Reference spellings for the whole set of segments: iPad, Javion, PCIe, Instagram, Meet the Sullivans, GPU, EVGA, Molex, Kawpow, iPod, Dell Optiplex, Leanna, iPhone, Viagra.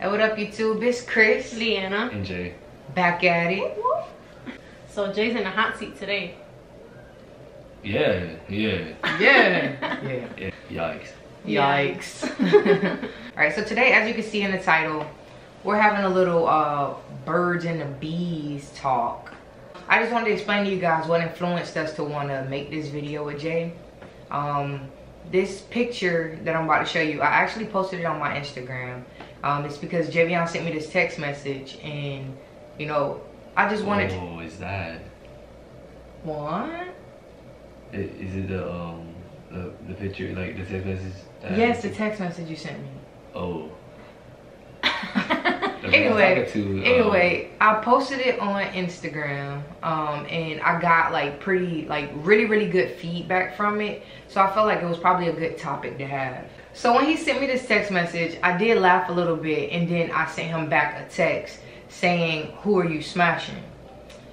Hey, what up YouTube? It's Chris, Leanna, and Jay. Back at it. So Jay's in the hot seat today. Yeah. Yikes. Alright, so today, as you can see in the title, we're having a little birds and the bees talk. I just wanted to explain to you guys what influenced us to want to make this video with Jay. This picture that I'm about to show you, I actually posted it on my Instagram. It's because Javion sent me this text message, and you know, I just wanted to... Oh, is that... What? Is it the picture, like the text message? Yes, the text message you sent me. Oh. Anyway, I posted it on Instagram, and I got like really good feedback from it. So I felt like it was probably a good topic to have. So when he sent me this text message, I did laugh a little bit, and then I sent him back a text saying, "Who are you smashing?"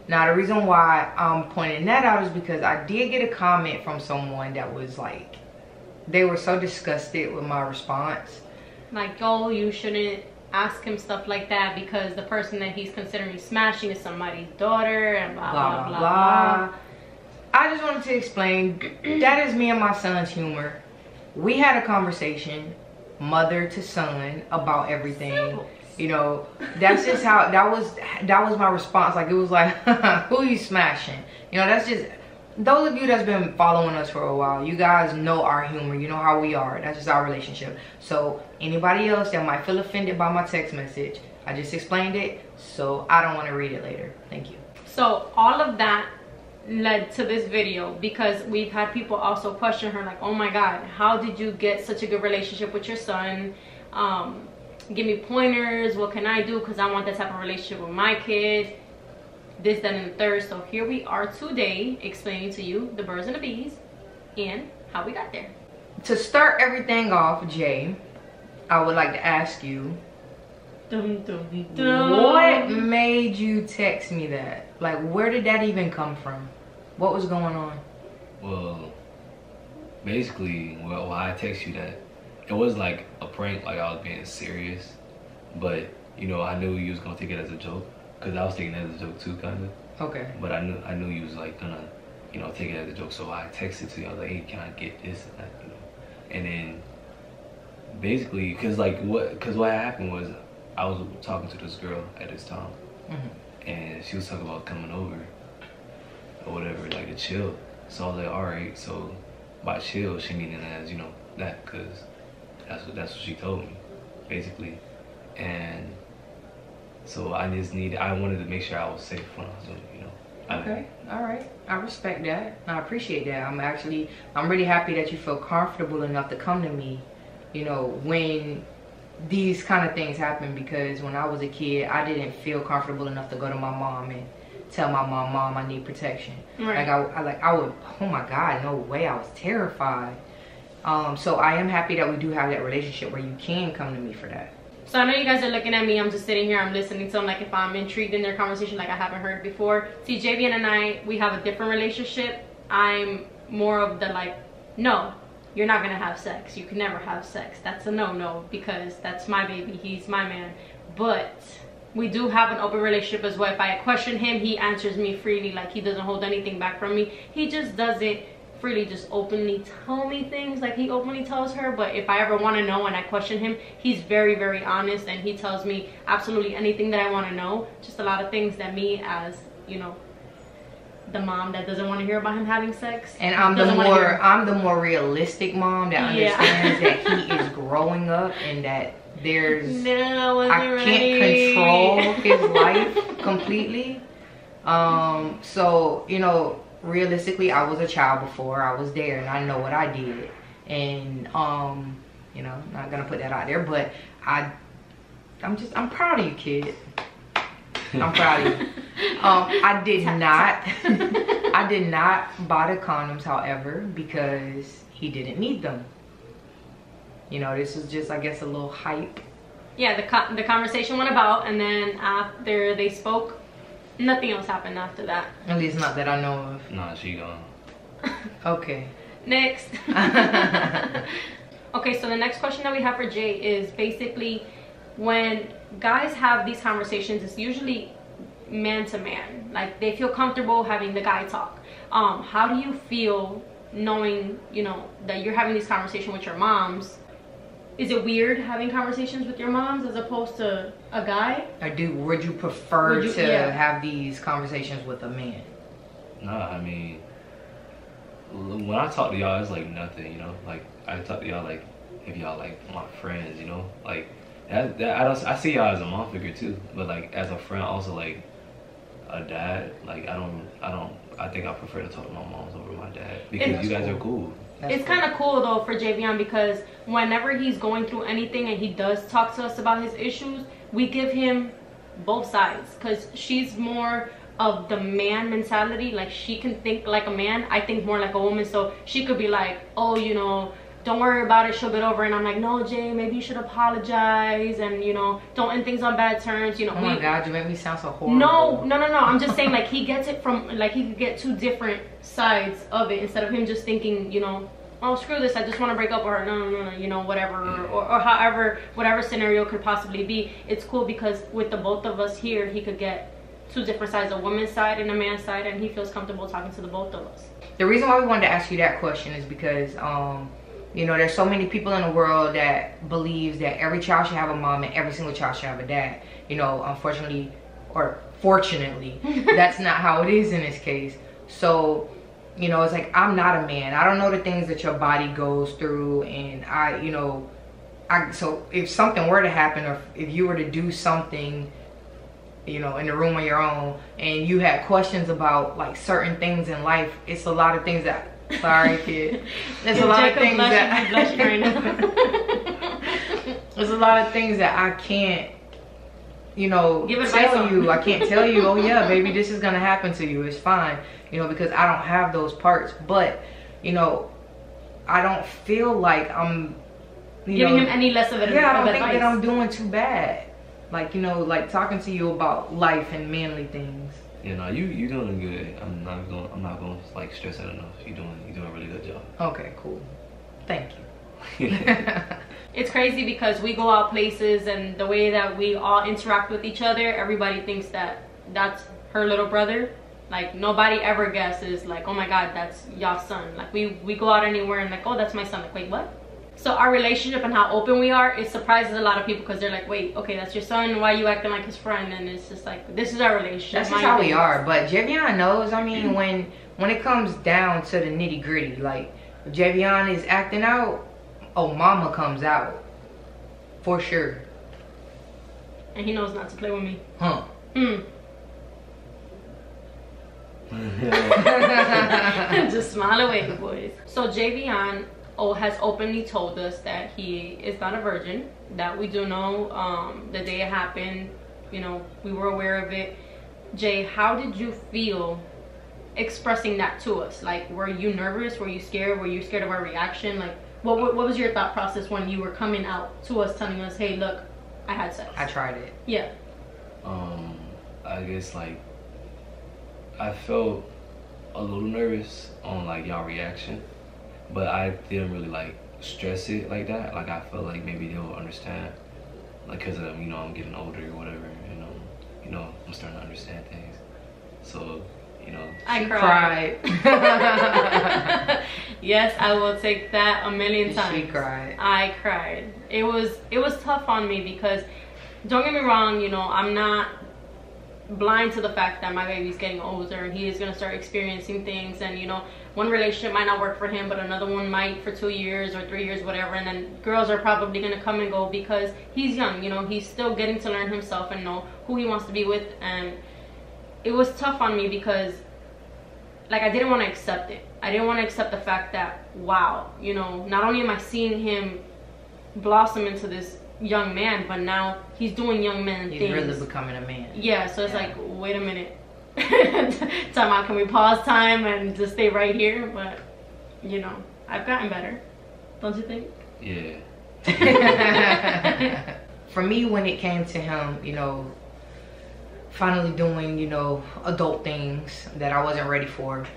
Now, the reason why I'm pointing that out is because I did get a comment from someone that was like, they were so disgusted with my response. Like, oh, you shouldn't ask him stuff like that because the person that he's considering smashing is somebody's daughter and blah, blah, blah, blah, blah. I just wanted to explain, that is me and my son's humor. We had a conversation, mother to son, about everything. So, you know, that's just how that was my response. Like, it was like, who you smashing? You know, that's just, those of you that's been following us for a while, you guys know our humor, you know how we are. That's just our relationship. So anybody else that might feel offended by my text message, I just explained it, so I don't want to read it later. Thank you. So all of that led to this video because we've had people also question her, like, oh my god, how did you get such a good relationship with your son? Give me pointers, what can I do, because I want that type of relationship with my kids, this, that, and the third. So here we are today explaining to you the birds and the bees and how we got there. To start everything off, Jay, I would like to ask you, what made you text me that? Like, where did that even come from? What was going on? Well, basically, well, why I text you that, it was like a prank, like I was being serious, but you know, I knew you was gonna take it as a joke, cause I was taking it as a joke too, kinda. Okay. But I knew you was like gonna, you know, take it as a joke, so I texted to you. I was like, hey, can I get this and that, you know? And then basically, cause what happened was, I was talking to this girl at this time, and she was talking about coming over or whatever, like to chill. So I was like, all right. So by chill, she meaning as, you know, that, cause that's what she told me, basically. And so I wanted to make sure I was safe when I was doing it, you know. Okay, all right. I respect that. I appreciate that. I'm really happy that you feel comfortable enough to come to me, you know, when these kind of things happen, because when I was a kid, I didn't feel comfortable enough to go to my mom and tell my mom, I need protection. Right. Like I would, oh my god, no way, I was terrified. So I am happy that we do have that relationship where you can come to me for that. So I know you guys are looking at me, I'm just sitting here, I'm listening to them, like if I'm intrigued in their conversation, like I haven't heard before. See, Javion and I, we have a different relationship. I'm more of the like, no, you're not gonna have sex, you can never have sex, that's a no-no, because that's my baby, he's my man. But we do have an open relationship as well. If I question him, he answers me freely, like he doesn't hold anything back from me. He just doesn't freely just openly tell me things like he openly tells her, but if I ever want to know and I question him, he's very, very honest, and he tells me absolutely anything that I want to know. Just a lot of things that me, as you know, the mom that doesn't want to hear about him having sex, and I'm the more realistic mom that understands that he is growing up and that there's I can't control his life completely. So you know, realistically, I was a child before, I was there, and I know what I did, and you know, not gonna put that out there, but I'm proud of you, kid. I'm proud of you. I did not buy the condoms, however, because he didn't need them. You know, this is just, I guess, a little hype. Yeah, the conversation went about, and then after they spoke, nothing else happened after that. At least not that I know of. Nah, she gone. Okay. Next. Okay, so the next question that we have for Jay is basically, when guys have these conversations, it's usually man to man. Like, they feel comfortable having the guy talk. How do you feel knowing, you know, that you're having these conversations with your moms? Is it weird having conversations with your moms as opposed to a guy? Or would you prefer have these conversations with a man? Nah, I mean, when I talk to y'all, it's like nothing, you know? Like, I talk to y'all like, if y'all like my friends, you know? Like, I see y'all as a mom figure too, but like as a friend, also like a dad. Like, I think I prefer to talk to my moms over my dad, because you guys are cool. It's kind of cool though for Javion, because whenever he's going through anything and he does talk to us about his issues, we give him both sides, because she's more of the man mentality. Like, she can think like a man, I think more like a woman. So she could be like, oh, you know, don't worry about it, she'll get over it. And I'm like, no, Jay, maybe you should apologize, and you know, don't end things on bad terms, you know. Oh my God, you make me sound so horrible. No, I'm just saying, like, he gets it from, like, he could get two different sides of it, instead of him just thinking, you know, oh, screw this, I just want to break up, or no, you know, whatever, or however, whatever scenario could possibly be. It's cool because with the both of us here, he could get two different sides, a woman's side and a man's side, and he feels comfortable talking to the both of us. The reason why we wanted to ask you that question is because you know, there's so many people in the world that believes that every child should have a mom and every single child should have a dad. You know, unfortunately, or fortunately, that's not how it is in this case. So, you know, it's like, I'm not a man. I don't know the things that your body goes through. And so if something were to happen, or if you were to do something, you know, in the room on your own, and you had questions about like certain things in life, it's a lot of things that... Sorry, kid. There's a lot of things that there's a lot of things that I can't, you know, tell you. I can't tell you, oh yeah, baby, this is gonna happen to you, it's fine, you know, because I don't have those parts. But, you know, I don't feel like I'm giving him any less of advice. Yeah, I don't think that I'm doing too bad. Like, you know, like talking to you about life and manly things. You know, you're doing good. I'm not going to like stress that enough. You're doing a really good job. Okay, cool. Thank you. It's crazy because we go out places, and the way that we all interact with each other, everybody thinks that that's her little brother. Like, nobody ever guesses like, oh my God, that's y'all's son. Like, we go out anywhere and like, oh, that's my son. Like, wait, what? So our relationship and how open we are, it surprises a lot of people, because they're like, wait, okay, that's your son, why are you acting like his friend? And it's just like, this is our relationship. That's just how we are. But Javion knows, I mean, when it comes down to the nitty gritty, like, Javion is acting out, oh, mama comes out. For sure. And he knows not to play with me. Huh. Mm. Just smile away, boys. So Javion has openly told us that he is not a virgin, that we do know the day it happened, you know, we were aware of it. Jay, how did you feel expressing that to us? Like, were you nervous? Were you scared? Were you scared of our reaction? Like, what was your thought process when you were coming out to us, telling us, hey, look, I had sex. I tried it. Yeah. I guess, like, I felt a little nervous on, like, y'all reaction. But I didn't really like stress it like that. Like, I felt like maybe they'll understand, like, because of, you know, I'm getting older or whatever, and you know, I'm starting to understand things. So, you know, I cried. Yes, I will take that a million times. She cried. I cried. It was tough on me, because don't get me wrong, you know, I'm not blind to the fact that my baby's getting older and he is going to start experiencing things, and you know, one relationship might not work for him, but another one might for 2 years or 3 years, whatever, and then girls are probably going to come and go because he's young, you know, he's still getting to learn himself and know who he wants to be with. And it was tough on me because, like, I didn't want to accept it. I didn't want to accept the fact that, wow, you know, not only am I seeing him blossom into this young man, but now he's doing young man things. He's really becoming a man. Yeah, so it's like, wait a minute. Time out, can we pause time and just stay right here? But, you know, I've gotten better. Don't you think? Yeah. For me, when it came to him, you know, finally doing, you know, adult things that I wasn't ready for,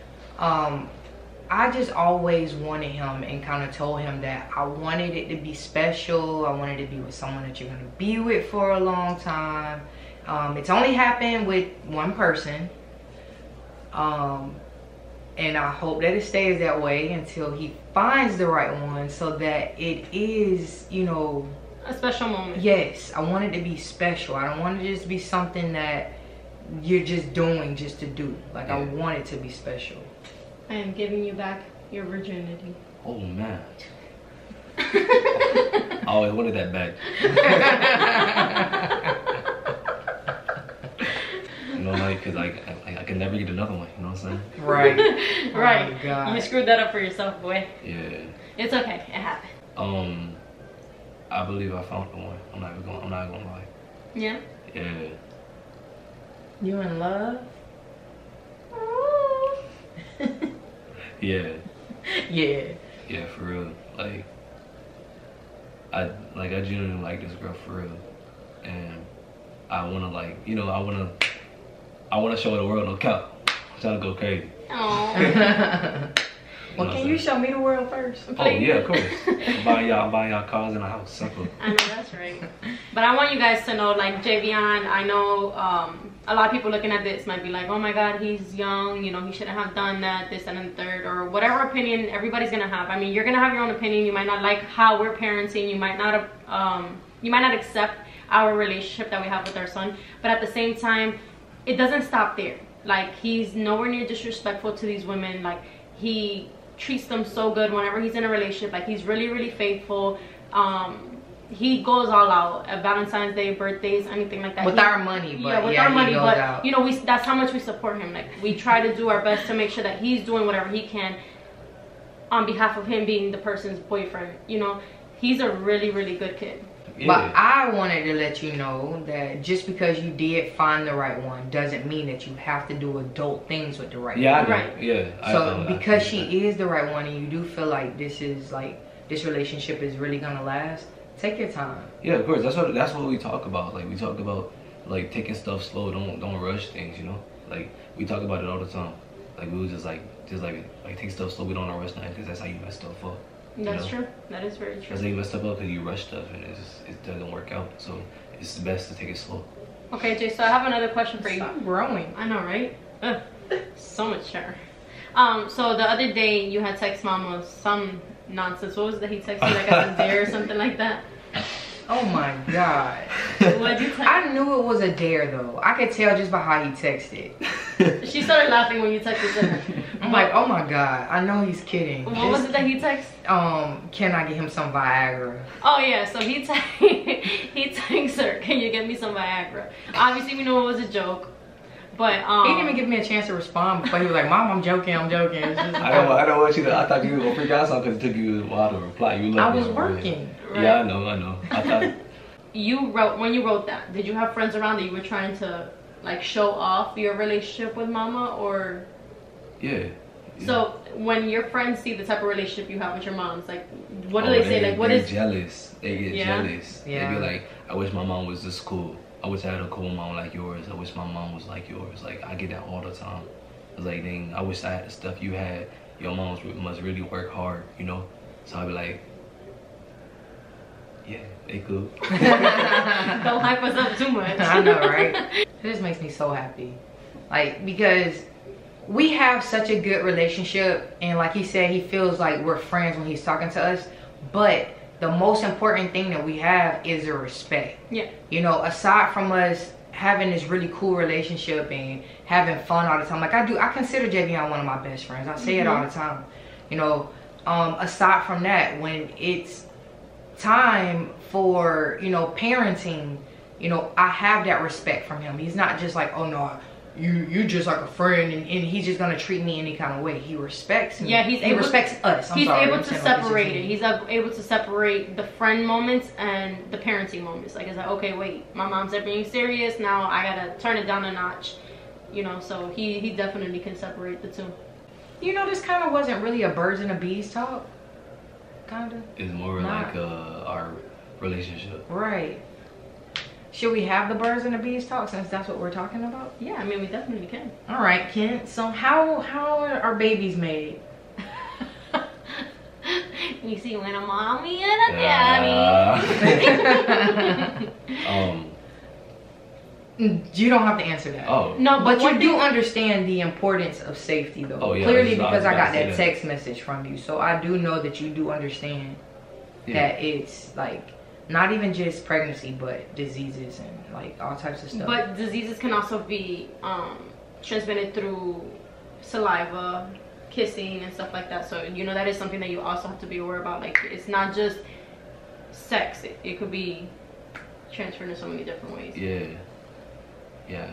I just always wanted him and kind of told him that I wanted it to be special. I wanted to be with someone that you're going to be with for a long time. It's only happened with one person. And I hope that it stays that way until he finds the right one, so that it is, you know, a special moment. Yes, I want it to be special. I don't want it to just be something that you're just doing just to do. Like, yeah. I want it to be special. I am giving you back your virginity. Oh, man. I always wanted that back. You know, like, because I can never get another one, you know what I'm saying? Right. Right. Oh, God. You screwed that up for yourself, boy. Yeah. It's okay. It happened. I believe I found the one. I'm not gonna lie. Yeah? Yeah. You in love? Yeah. Yeah. Yeah, for real. Like, I genuinely like this girl for real, and I wanna, like, you know, I wanna show the world. No cap. I'm trying to go crazy. Aww. Well, can you show me the world first? Please? Oh yeah, of course. I'm buying y'all cars and a house. Simple. I know that's right. But I want you guys to know, like, Javion, I know a lot of people looking at this might be like, oh my God, he's young, you know, he shouldn't have done that, this, that, and the third, or whatever opinion everybody's gonna have. I mean, you're gonna have your own opinion. You might not like how we're parenting. You might not accept our relationship that we have with our son. But at the same time, it doesn't stop there. Like, he's nowhere near disrespectful to these women. Like, he treats them so good whenever he's in a relationship. Like, he's really, really faithful. He goes all out at Valentine's Day, birthdays, anything like that. With our money, but yeah, with our money, but you know, that's how much we support him. Like, we try to do our best to make sure that he's doing whatever he can on behalf of him being the person's boyfriend. You know, he's a really, really good kid. Yeah. But I wanted to let you know that just because you did find the right one doesn't mean that you have to do adult things with the right one. Right. Yeah. So because she is the right one, and you do feel like this relationship is really gonna last, take your time. Yeah, of course. That's what we talk about. Like, we talk about, like, taking stuff slow. Don't rush things. You know, like, we talk about it all the time. Like, we was just like take stuff slow. We don't rush nothing, because that's how you mess stuff up. That's true. That is very true. Because you messed up because you rush stuff and it doesn't work out. So it's best to take it slow. Okay, Jay, so I have another question for you. Stop growing. I know, right? Ugh. So much sure. So the other day you had text Mama some nonsense. What was that? He texted you like a dare or something like that? Oh my God. What'd you text? I knew it was a dare though. I could tell just by how he texted. She started laughing when you texted her. I'm like, oh my God, I know he's kidding. What was it that he texted? Can I get him some Viagra? Oh yeah, so he texted her, can you get me some Viagra? Obviously we knew it was a joke, but he didn't even give me a chance to respond before he was like, Mom, I'm joking. I don't want you to, I thought you were gonna freak out because it took you a while to reply. You I was working. Right? Yeah, I know. I thought when you wrote that, did you have friends around that you were trying to, like, show off your relationship with Mama, or? Yeah. So when your friends see the type of relationship you have with your moms, like, what do they say? Like, what is jealous? They get jealous. Yeah. They be like, I wish my mom was this cool. I wish I had a cool mom like yours. I wish my mom was like yours. Like, I get that all the time. It's like, dang, I wish I had the stuff you had. Your moms must really work hard, you know. So I be like, yeah, they cool. Don't hype us up too much. I know, right? It just makes me so happy, like, because we have such a good relationship, and like he said, he feels like we're friends when he's talking to us, but the most important thing that we have is a respect. Yeah. You know, aside from us having this really cool relationship and having fun all the time, like, I consider Javion one of my best friends. I say it all the time. You know, aside from that, when it's time for, you know, parenting, you know, I have that respect from him. He's not just like, oh no, you just like a friend, and he's just gonna treat me any kind of way. He respects me. Yeah, he respects us. He's able to separate the friend moments and the parenting moments. Like, it's like, okay, wait, my mom's being serious now. I gotta turn it down a notch, you know. So he definitely can separate the two. You know, this kind of wasn't really a birds and a bees talk. Kind of. It's more like our relationship. Right. Should we have the birds and the bees talk, since that's what we're talking about? Yeah, I mean, we definitely can. All right, Ken. So how are babies made? me see when a mommy and a daddy. You don't have to answer that. Oh. No, but you do understand the importance of safety, though. Oh, yeah, clearly, because I got that text message from you. So I do know that you do understand that it's like not even just pregnancy, but diseases and like all types of stuff. But diseases can also be transmitted through saliva, kissing, and stuff like that. So, you know, that is something that you also have to be aware about. Like, it's not just sex, it could be transferred in so many different ways. Yeah. Yeah.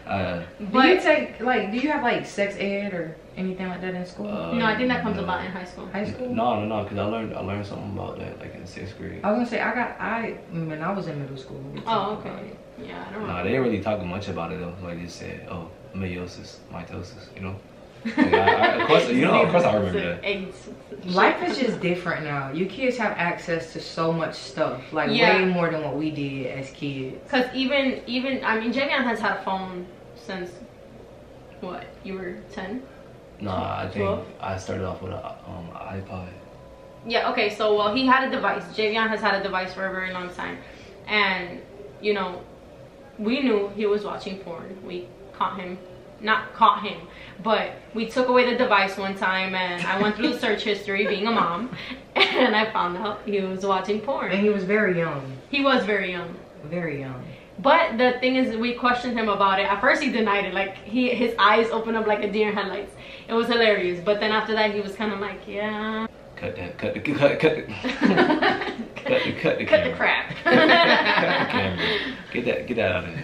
But do you take, like, do you have like sex ed or anything like that in school? No, I think that comes about in high school. High school? No, because I learned something about that like in 6th grade. I was gonna say when I was in middle school. Oh, okay. Yeah, I don't know. No, they didn't really talk much about it though. Like they said, oh, mitosis, you know. Like, of course I remember that. Life is just different now. You kids have access to so much stuff, like way more than what we did as kids. Because even I mean, Javion has had a phone since what? You were 10? Nah, I think 12? I started off with a iPod. Yeah. Okay. So he had a device. Javion has had a device for a very long time, and you know, we knew he was watching porn. We caught him. Not caught him, but we took away the device one time, and I went through search history being a mom, and I found out he was watching porn. And he was very young. He was very young. Very young. But the thing is, we questioned him about it. At first he denied it, like his eyes opened up like a deer in headlights. It was hilarious. But then after that he was kind of like, yeah, cut the crap cut the camera. Get that out of here.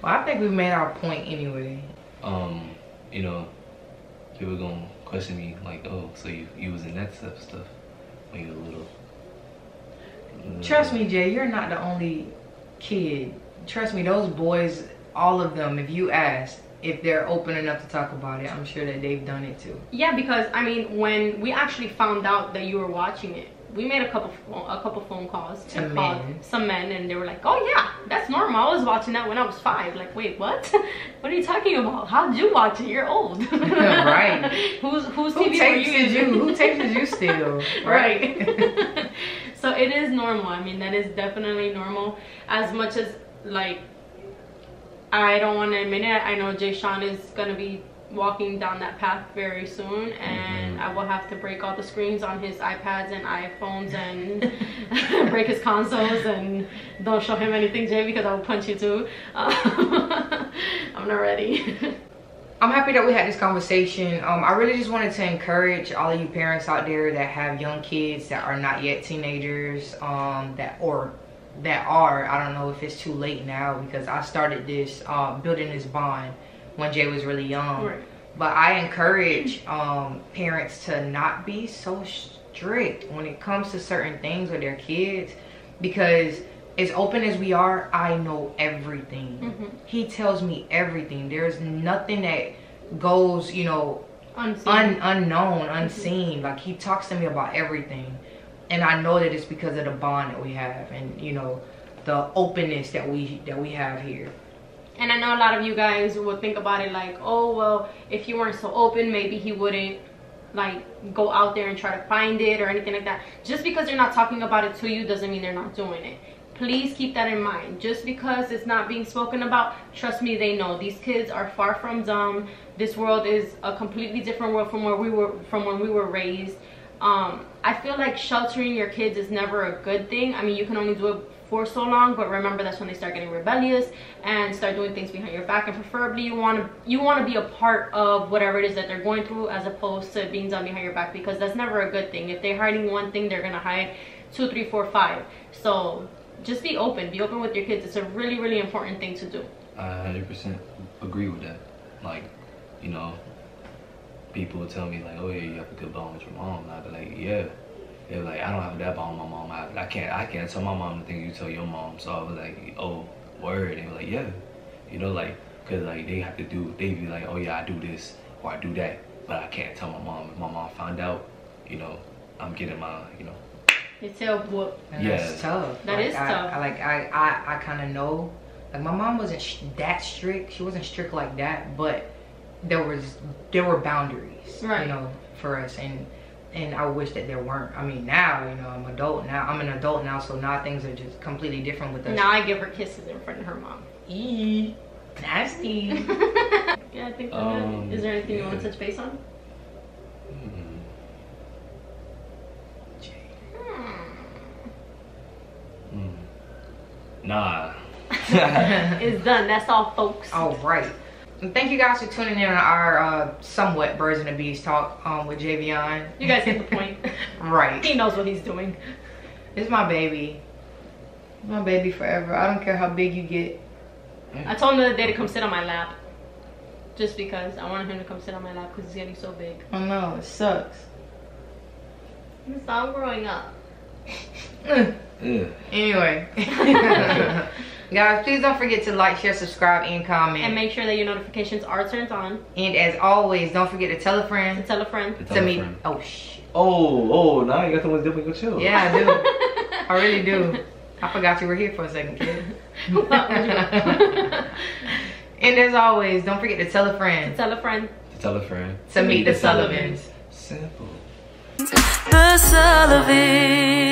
Well, I think we made our point anyway. You know, people gonna question me like, oh, so you was in that stuff when you were little. Trust me, Jay, you're not the only kid. Trust me, those boys, all of them, if you ask, if they're open enough to talk about it, I'm sure that they've done it too. Yeah, because I mean, when we actually found out that you were watching it, we made a couple phone calls to some men, and they were like, oh yeah, that's normal, I was watching that when I was 5. Like, wait, what? What are you talking about? How'd you watch it? You're old. Right. Who's TV tapes did you? Who tapes did you steal? Right. So it is normal. I mean, that is definitely normal. As much as, like, I don't want to admit it, I know Jay Sean is going to be walking down that path very soon, and I will have to break all the screens on his iPads and iPhones and break his consoles, and don't show him anything, Jay, because I will punch you too. I'm not ready. I'm happy that we had this conversation. I really just wanted to encourage all of you parents out there that have young kids that are not yet teenagers, that are, I don't know if it's too late now, because I started this building this bond when Jay was really young. Right. But I encourage parents to not be so strict when it comes to certain things with their kids, because as open as we are, I know everything. He tells me everything. There's nothing that goes, you know, unseen. Like, he talks to me about everything, and I know that it's because of the bond that we have, and you know, the openness that we have here. And I know a lot of you guys will think about it like, oh, well, if you weren't so open, maybe he wouldn't like go out there and try to find it or anything like that. Just because they're not talking about it to you doesn't mean they're not doing it. Please keep that in mind. Just because it's not being spoken about, trust me, they know. These kids are far from dumb. This world is a completely different world from when we were raised. I feel like sheltering your kids is never a good thing. I mean, you can only do it for so long, but remember, that's when they start getting rebellious and start doing things behind your back, and preferably you want to be a part of whatever it is that they're going through, as opposed to being done behind your back, because that's never a good thing. If they're hiding one thing, they're gonna hide 2, 3, 4, 5. So just be open with your kids. It's a really, really important thing to do. I 100% agree with that. Like, you know, people tell me like, oh yeah, you have a good bond with your mom, and I'd be like, yeah. They're like, I don't have that bond with my mom. I can't tell my mom the thing you tell your mom. So I was like, oh, word. They were like, yeah. You know, like, because like they be like, oh yeah, I do this or I do that, but I can't tell my mom. If my mom found out, you know, I'm getting my, you know. It's tough. Yeah. That's tough. That is tough. I kind of know. Like, my mom wasn't that strict. She wasn't strict like that, but there were boundaries, right, you know, for us. And And I wish that there weren't. I mean, now, you know, I'm adult now. I'm an adult now, so now things are just completely different with us. Now I give her kisses in front of her mom. Eee, nasty. Yeah, I think we're good. Is there anything you want to touch base on? Nah. It's done. That's all, folks. All right. Thank you guys for tuning in on our somewhat Birds and the Bees talk with Javion. You guys get the point. Right. He knows what he's doing. It's my baby. My baby forever. I don't care how big you get. I told him the other day to come sit on my lap. Just because I wanted him to come sit on my lap because he's getting so big. I know. It sucks. It's all growing up. Anyway. Guys, please don't forget to like, share, subscribe, and comment. And make sure that your notifications are turned on. And as always, don't forget to tell a friend. To tell a friend. To me. Oh, shit. Oh, now you got someone different to chill. Yeah, I do. I really do. I forgot you were here for a second, kid. And as always, don't forget to tell a friend. To tell a friend. To tell a friend. To meet the Sullivans. Simple. The Sullivans.